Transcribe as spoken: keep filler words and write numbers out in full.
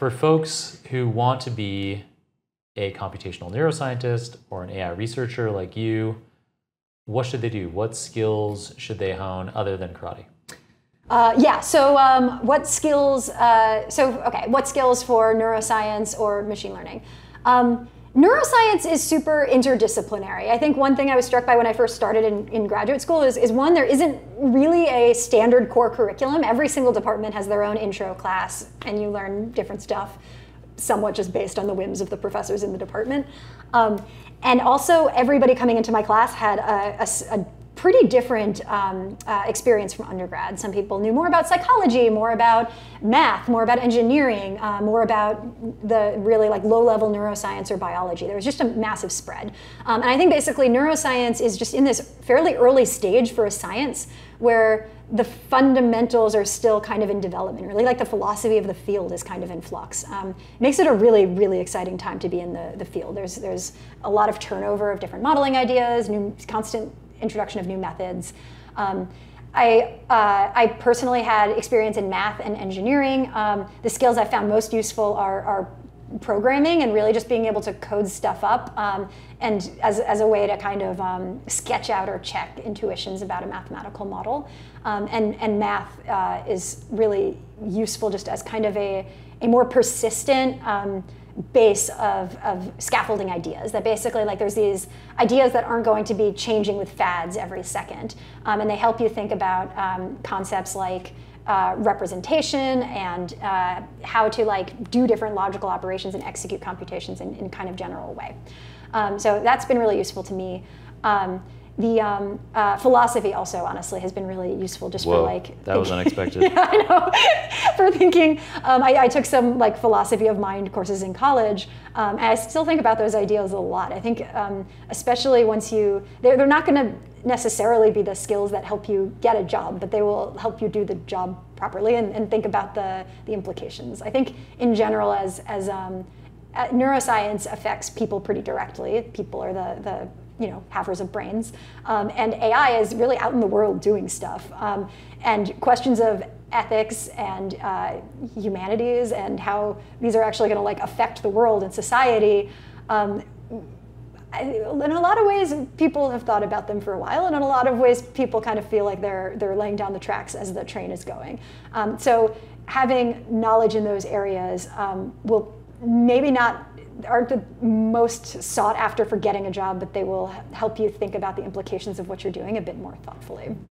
for folks who want to be a computational neuroscientist or an A I researcher like you, what should they do? What skills should they hone other than karate? Uh, yeah, so um, what skills, uh, so okay, what skills for neuroscience or machine learning? Um, Neuroscience is super interdisciplinary. I think one thing I was struck by when I first started in, in graduate school is, is one, there isn't really a standard core curriculum. Every single department has their own intro class and you learn different stuff, somewhat just based on the whims of the professors in the department. Um, and also everybody coming into my class had a, a, a pretty different um, uh, experience from undergrad. Some people knew more about psychology, more about math, more about engineering, uh, more about the really like low-level neuroscience or biology. There was just a massive spread. Um, and I think basically neuroscience is just in this fairly early stage for a science where the fundamentals are still kind of in development, really like the philosophy of the field is kind of in flux. Um, makes it a really, really exciting time to be in the, the field. There's, there's a lot of turnover of different modeling ideas, new constant introduction of new methods. Um, I, uh, I personally had experience in math and engineering. Um, the skills I found most useful are, are programming and really just being able to code stuff up um, and as, as a way to kind of um, sketch out or check intuitions about a mathematical model. Um, and, and math uh, is really useful just as kind of a, a more persistent um, base of, of scaffolding ideas, that basically like there's these ideas that aren't going to be changing with fads every second. Um, and they help you think about um, concepts like uh, representation and uh, how to like do different logical operations and execute computations in, in kind of general way. Um, so that's been really useful to me. Um, The um, uh, philosophy also, honestly, has been really useful just Whoa, for like- that thinking. was unexpected. Yeah, I know, for thinking. Um, I, I took some like philosophy of mind courses in college, um, and I still think about those ideas a lot. I think um, especially once you, they're, they're not gonna necessarily be the skills that help you get a job, but they will help you do the job properly and, and think about the, the implications. I think in general as, as um, uh, neuroscience affects people pretty directly. People are the, the you know, havers of brains. Um, and A I is really out in the world doing stuff. Um, and questions of ethics and uh, humanities and how these are actually gonna like affect the world and society. Um, I, in a lot of ways, people have thought about them for a while, and in a lot of ways, people kind of feel like they're, they're laying down the tracks as the train is going. Um, so having knowledge in those areas um, will maybe not aren't the most sought after for getting a job, but they will help you think about the implications of what you're doing a bit more thoughtfully.